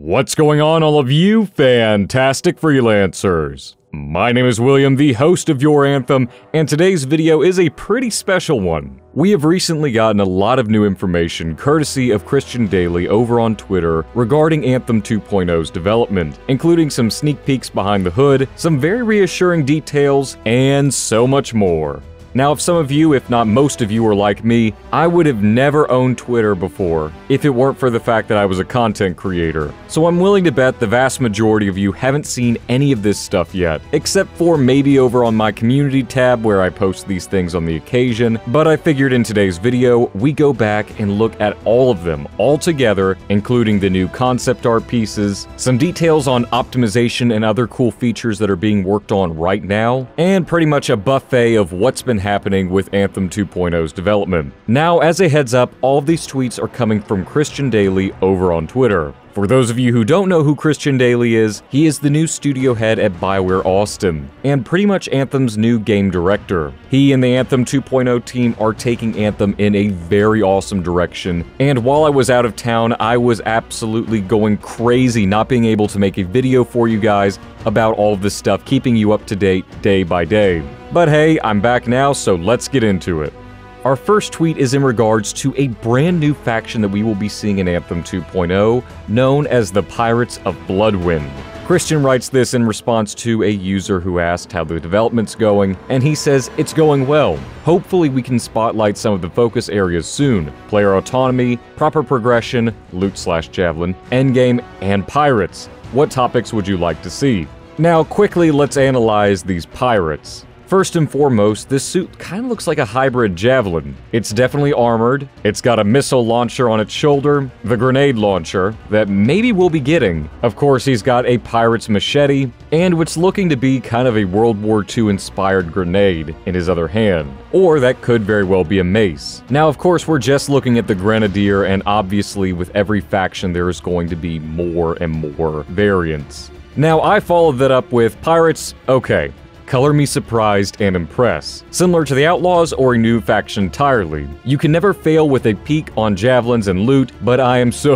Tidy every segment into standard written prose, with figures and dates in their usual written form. What's going on, all of you fantastic freelancers? My name is William, the host of Your Anthem, and today's video is a pretty special one. We have recently gotten a lot of new information courtesy of Christian Dailey over on Twitter regarding Anthem 2.0's development, including some sneak peeks behind the hood, some very reassuring details, and so much more. Now, if some of you, if not most of you, are like me, I would have never owned Twitter before if it weren't for the fact that I was a content creator. So I'm willing to bet the vast majority of you haven't seen any of this stuff yet, except for maybe over on my community tab where I post these things on the occasion, but I figured in today's video, we go back and look at all of them all together, including the new concept art pieces, some details on optimization and other cool features that are being worked on right now, and pretty much a buffet of what's been happening with Anthem 2.0's development. Now, as a heads up, all of these tweets are coming from Christian Dailey over on Twitter. For those of you who don't know who Christian Dailey is, he is the new studio head at Bioware Austin, and pretty much Anthem's new game director. He and the Anthem 2.0 team are taking Anthem in a very awesome direction, and while I was out of town, I was absolutely going crazy not being able to make a video for you guys about all of this stuff, keeping you up to date day by day. But hey, I'm back now, so let's get into it. Our first tweet is in regards to a brand new faction that we will be seeing in Anthem 2.0, known as the Pirates of Bloodwind. Christian writes this in response to a user who asked how the development's going, and he says, "It's going well. Hopefully we can spotlight some of the focus areas soon. Player autonomy, proper progression, loot/javelin, endgame, and pirates. What topics would you like to see?" Now, quickly, let's analyze these pirates. First and foremost, this suit kind of looks like a hybrid javelin. It's definitely armored, it's got a missile launcher on its shoulder, the grenade launcher that maybe we'll be getting. Of course, he's got a pirate's machete, and what's looking to be kind of a World War II inspired grenade in his other hand. Or that could very well be a mace. Now, of course, we're just looking at the grenadier, and obviously with every faction there is going to be more and more variants. Now, I followed that up with pirates, okay. Color me surprised and impressed. Similar to the Outlaws or a new faction entirely. You can never fail with a peek on javelins and loot, but I am so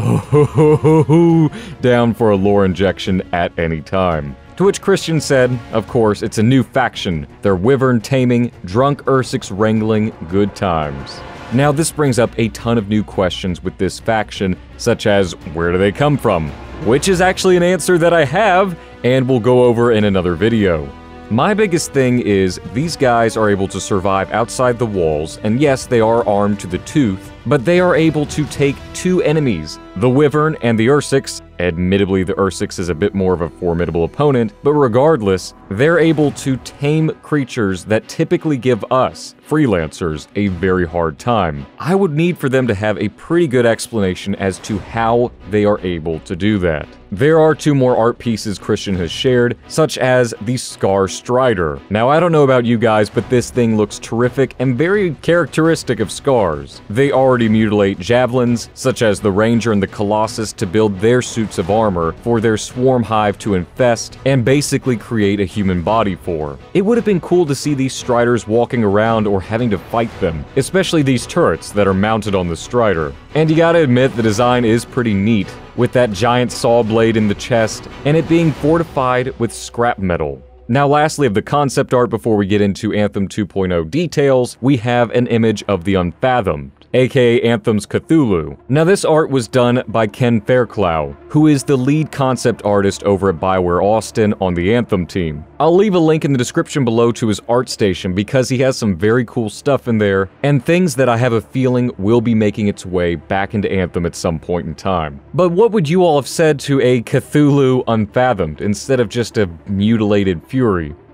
down for a lore injection at any time. To which Christian said, of course, it's a new faction. They're wyvern taming, drunk ursics wrangling, good times. Now, this brings up a ton of new questions with this faction, such as, where do they come from? Which is actually an answer that I have, and we'll go over in another video. My biggest thing is, these guys are able to survive outside the walls, and yes, they are armed to the tooth, but they are able to take two enemies, the Wyvern and the Ursics. Admittedly, the Ursics is a bit more of a formidable opponent, but regardless, they're able to tame creatures that typically give us, freelancers, a very hard time. I would need for them to have a pretty good explanation as to how they are able to do that. There are two more art pieces Christian has shared, such as the Scar Strider. Now, I don't know about you guys, but this thing looks terrific and very characteristic of Scars. They already mutilate javelins, such as the Ranger and the Colossus, to build their suits of armor for their swarm hive to infest and basically create a human body for. It would have been cool to see these Striders walking around or having to fight them, especially these turrets that are mounted on the Strider. And you gotta admit, the design is pretty neat, with that giant saw blade in the chest and it being fortified with scrap metal. Now, lastly, of the concept art before we get into Anthem 2.0 details, we have an image of the Unfathomed, aka Anthem's Cthulhu. Now, this art was done by Ken Fairclough, who is the lead concept artist over at Bioware Austin on the Anthem team. I'll leave a link in the description below to his ArtStation because he has some very cool stuff in there, and things that I have a feeling will be making its way back into Anthem at some point in time. But what would you all have said to a Cthulhu Unfathomed instead of just a mutilated fury?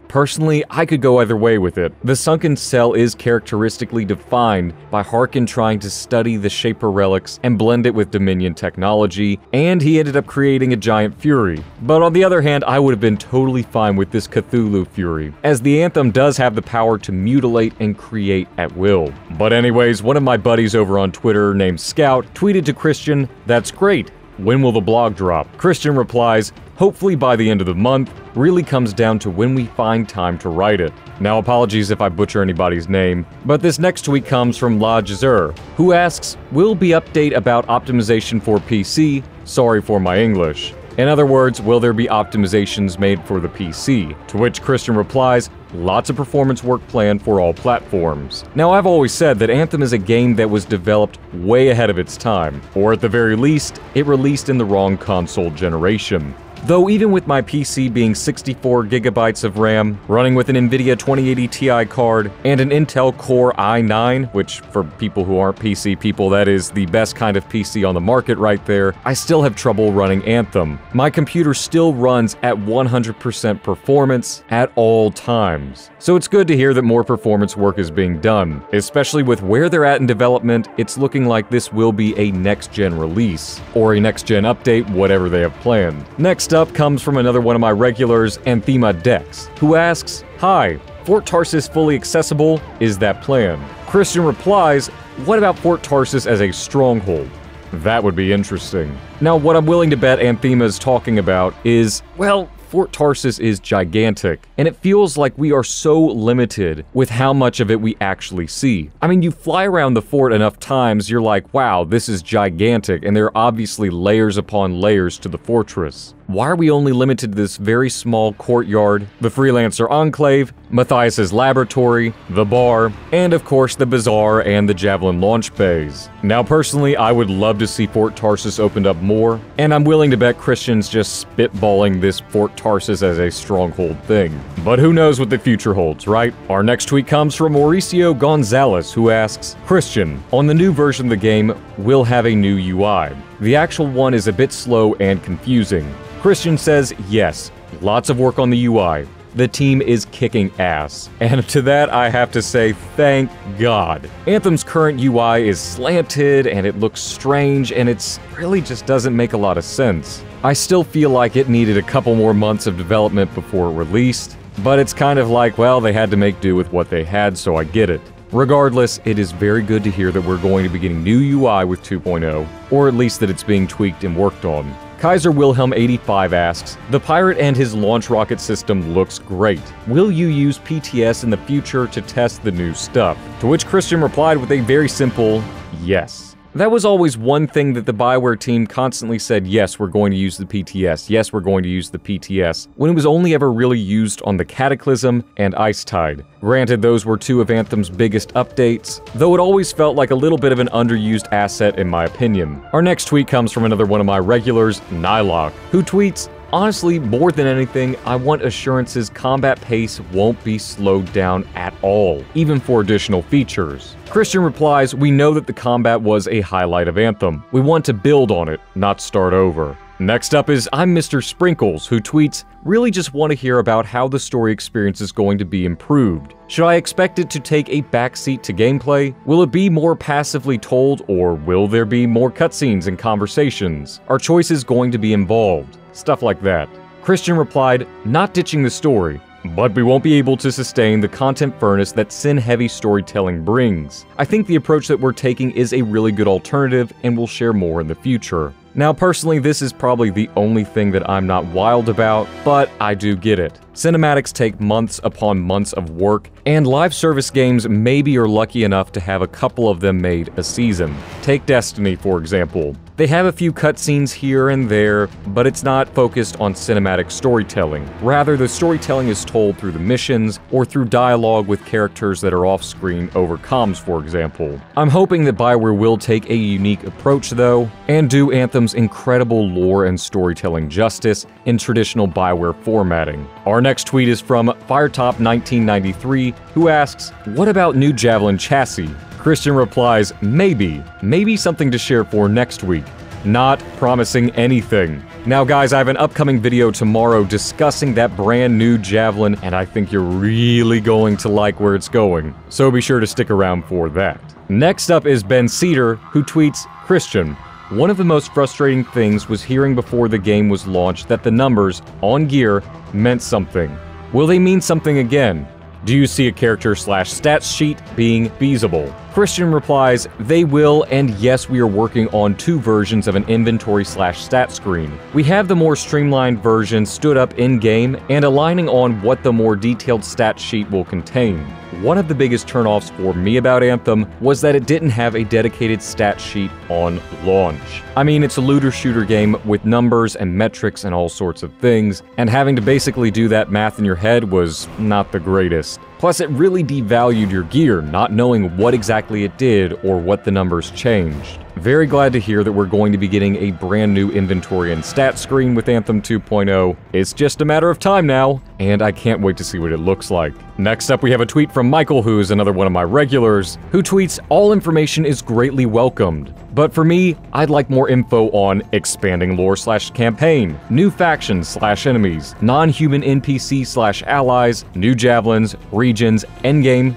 Personally, I could go either way with it. The sunken cell is characteristically defined by Harkin trying to study the Shaper relics and blend it with Dominion technology, and he ended up creating a giant fury. But on the other hand, I would have been totally fine with this Cthulhu fury, as the Anthem does have the power to mutilate and create at will. But anyways, one of my buddies over on Twitter named Scout tweeted to Christian, "That's great. When will the blog drop? Christian replies, hopefully by the end of the month, really comes down to when we find time to write it. Now apologies if I butcher anybody's name, but this next tweet comes from La Jazer, who asks, will be update about optimization for PC? Sorry for my English. In other words, will there be optimizations made for the PC? To which Christian replies, lots of performance work planned for all platforms. Now I've always said that Anthem is a game that was developed way ahead of its time, or at the very least, it released in the wrong console generation. Though even with my PC being 64 GB of RAM, running with an Nvidia 2080 Ti card, and an Intel Core i9, which for people who aren't PC people, that is the best kind of PC on the market right there, I still have trouble running Anthem. My computer still runs at 100% performance at all times. So it's good to hear that more performance work is being done. Especially with where they're at in development, it's looking like this will be a next-gen release, or a next-gen update, whatever they have planned. Next up comes from another one of my regulars, Anthema Dex, who asks, hi, Fort Tarsis fully accessible? Is that plan? Christian replies, what about Fort Tarsis as a stronghold? That would be interesting. Now, what I'm willing to bet Anthema is talking about is, well, Fort Tarsis is gigantic, and it feels like we are so limited with how much of it we actually see. I mean, you fly around the fort enough times, you're like, wow, this is gigantic, and there are obviously layers upon layers to the fortress. Why are we only limited to this very small courtyard, the Freelancer Enclave, Matthias's laboratory, the bar, and of course the bazaar and the Javelin launch bays? Now personally, I would love to see Fort Tarsis opened up more, and I'm willing to bet Christian's just spitballing this Fort Tarsis as a stronghold thing. But who knows what the future holds, right? Our next tweet comes from Mauricio Gonzalez, who asks, Christian, on the new version of the game, we'll have a new UI. The actual one is a bit slow and confusing. Christian says, yes, lots of work on the UI. The team is kicking ass. And to that, I have to say, thank God. Anthem's current UI is slanted, and it looks strange, and it really just doesn't make a lot of sense. I still feel like it needed a couple more months of development before it released, but it's kind of like, well, they had to make do with what they had, so I get it. Regardless, it is very good to hear that we're going to be getting new UI with 2.0, or at least that it's being tweaked and worked on. Kaiser Wilhelm 85 asks, the pirate and his launch rocket system looks great. Will you use PTS in the future to test the new stuff? To which Christian replied with a very simple, yes. That was always one thing that the Bioware team constantly said, yes, we're going to use the PTS, yes, we're going to use the PTS, when it was only ever really used on the Cataclysm and Ice Tide. Granted, those were two of Anthem's biggest updates, though it always felt like a little bit of an underused asset in my opinion. Our next tweet comes from another one of my regulars, Nylock, who tweets, honestly, more than anything, I want assurances combat pace won't be slowed down at all, even for additional features. Christian replies, we know that the combat was a highlight of Anthem. We want to build on it, not start over. Next up is I'm Mr. Sprinkles, who tweets, really just want to hear about how the story experience is going to be improved. Should I expect it to take a backseat to gameplay? Will it be more passively told, or will there be more cutscenes and conversations? Are choices going to be involved? Stuff like that. Christian replied, not ditching the story, but we won't be able to sustain the content furnace that sin-heavy storytelling brings. I think the approach that we're taking is a really good alternative, and we'll share more in the future. Now personally, this is probably the only thing that I'm not wild about, but I do get it. Cinematics take months upon months of work, and live service games maybe are lucky enough to have a couple of them made a season. Take Destiny, for example. They have a few cutscenes here and there, but it's not focused on cinematic storytelling. Rather, the storytelling is told through the missions or through dialogue with characters that are off-screen over comms, for example. I'm hoping that Bioware will take a unique approach, though, and do Anthem's incredible lore and storytelling justice in traditional Bioware formatting. Our next tweet is from Firetop1993, who asks, what about new Javelin chassis? Christian replies, maybe something to share for next week. Not promising anything. Now guys, I have an upcoming video tomorrow discussing that brand new Javelin, and I think you're really going to like where it's going. So be sure to stick around for that. Next up is Ben Cedar, who tweets, Christian, one of the most frustrating things was hearing before the game was launched that the numbers on gear meant something. Will they mean something again? Do you see a character/stats sheet being feasible? Christian replies, "They will, and yes, we are working on two versions of an inventory/stat screen. We have the more streamlined version stood up in-game and aligning on what the more detailed stat sheet will contain." One of the biggest turnoffs for me about Anthem was that it didn't have a dedicated stat sheet on launch. I mean, it's a looter shooter game with numbers and metrics and all sorts of things, and having to basically do that math in your head was not the greatest. Plus, it really devalued your gear, not knowing what exactly it did or what the numbers changed. Very glad to hear that we're going to be getting a brand new inventory and stat screen with Anthem 2.0. It's just a matter of time now, and I can't wait to see what it looks like. Next up, we have a tweet from Michael, who is another one of my regulars, who tweets, "All information is greatly welcomed. But for me, I'd like more info on expanding lore/campaign, new factions/enemies, non-human NPC/allies, new javelins, regions, endgame,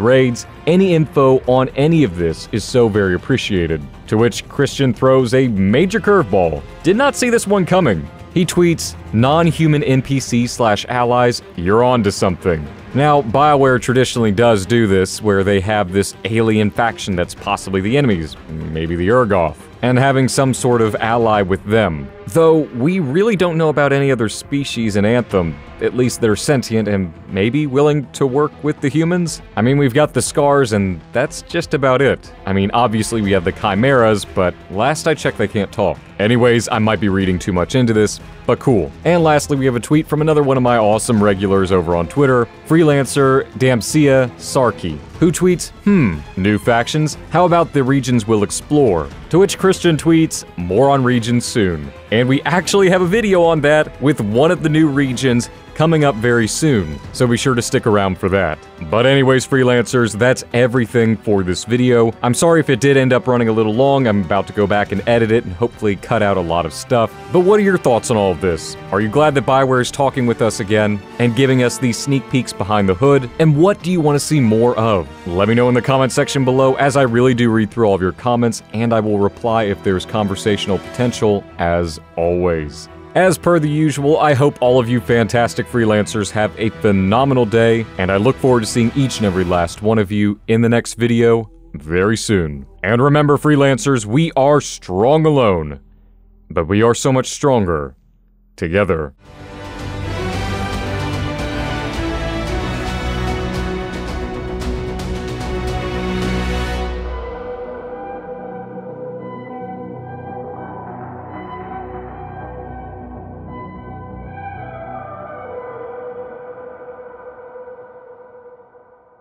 (raids). Any info on any of this is so very appreciated." To which Christian throws a major curveball. Did not see this one coming. He tweets, "Non-human NPC/allies, you're on to something." Now, BioWare traditionally does do this, where they have this alien faction that's possibly the enemies, maybe the Urgoth, and having some sort of ally with them. Though, we really don't know about any other species in Anthem. At least they're sentient and maybe willing to work with the humans? I mean, we've got the Scars, and that's just about it. I mean, obviously we have the Chimeras, but last I checked they can't talk. Anyways, I might be reading too much into this, but cool. And lastly, we have a tweet from another one of my awesome regulars over on Twitter, Freelancer Damsia Sarkey, who tweets, "New factions? How about the regions we'll explore?" To which Christian tweets, "More on regions soon." And we actually have a video on that with one of the new regions coming up very soon, so be sure to stick around for that. But anyways, Freelancers, that's everything for this video. I'm sorry if it did end up running a little long. I'm about to go back and edit it and hopefully cut out a lot of stuff. But what are your thoughts on all of this? Are you glad that BioWare is talking with us again and giving us these sneak peeks behind the hood? And what do you want to see more of? Let me know in the comment section below, as I really do read through all of your comments, and I will reply if there's conversational potential, as always. As per the usual, I hope all of you fantastic Freelancers have a phenomenal day, and I look forward to seeing each and every last one of you in the next video very soon. And remember, Freelancers, we are strong alone, but we are so much stronger together.